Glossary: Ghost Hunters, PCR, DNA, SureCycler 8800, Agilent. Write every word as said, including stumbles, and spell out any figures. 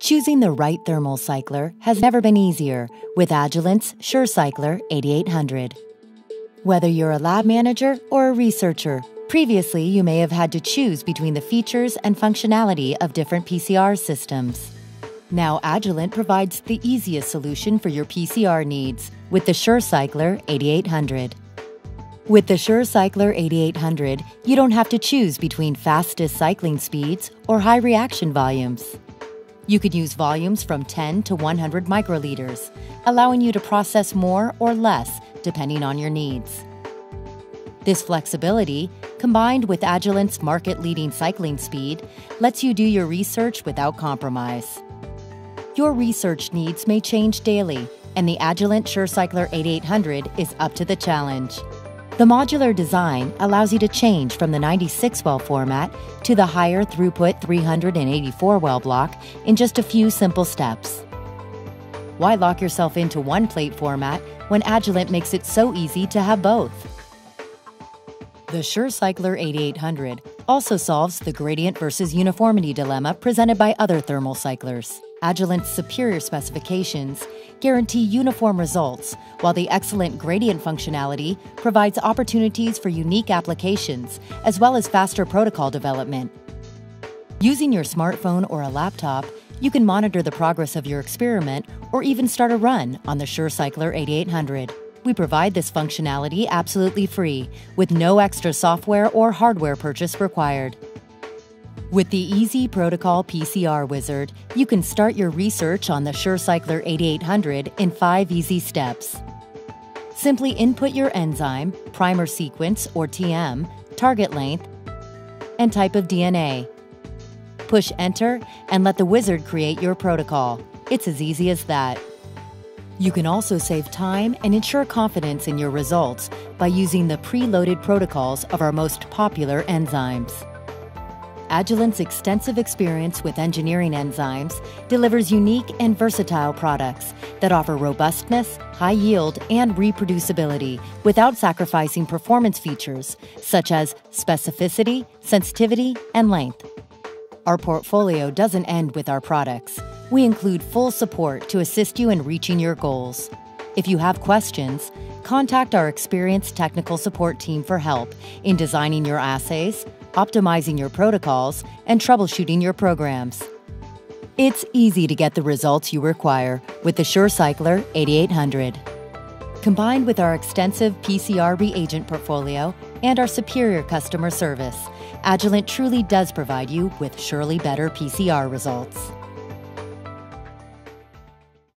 Choosing the right thermal cycler has never been easier with Agilent's SureCycler eighty-eight hundred. Whether you're a lab manager or a researcher, previously you may have had to choose between the features and functionality of different P C R systems. Now Agilent provides the easiest solution for your P C R needs with the SureCycler eighty-eight hundred. With the SureCycler eighty-eight hundred, you don't have to choose between fastest cycling speeds or high reaction volumes. You could use volumes from ten to one hundred microliters, allowing you to process more or less depending on your needs. This flexibility, combined with Agilent's market-leading cycling speed, lets you do your research without compromise. Your research needs may change daily, and the Agilent SureCycler eighty-eight hundred is up to the challenge. The modular design allows you to change from the ninety-six well format to the higher throughput three hundred eighty-four well block in just a few simple steps. Why lock yourself into one plate format when Agilent makes it so easy to have both? The SureCycler eighty-eight hundred also solves the gradient versus uniformity dilemma presented by other thermal cyclers. Agilent's superior specifications guarantee uniform results, while the excellent gradient functionality provides opportunities for unique applications, as well as faster protocol development. Using your smartphone or a laptop, you can monitor the progress of your experiment or even start a run on the SureCycler eighty-eight hundred. We provide this functionality absolutely free, with no extra software or hardware purchase required. With the Easy Protocol P C R Wizard, you can start your research on the SureCycler eighty-eight hundred in five easy steps. Simply input your enzyme, primer sequence or T M, target length, and type of D N A. Push Enter and let the wizard create your protocol. It's as easy as that. You can also save time and ensure confidence in your results by using the preloaded protocols of our most popular enzymes. Agilent's extensive experience with engineering enzymes delivers unique and versatile products that offer robustness, high yield, and reproducibility without sacrificing performance features such as specificity, sensitivity, and length. Our portfolio doesn't end with our products. We include full support to assist you in reaching your goals. If you have questions, contact our experienced technical support team for help in designing your assays, optimizing your protocols, and troubleshooting your programs. It's easy to get the results you require with the SureCycler eighty-eight hundred. Combined with our extensive P C R reagent portfolio and our superior customer service, Agilent truly does provide you with surely better P C R results.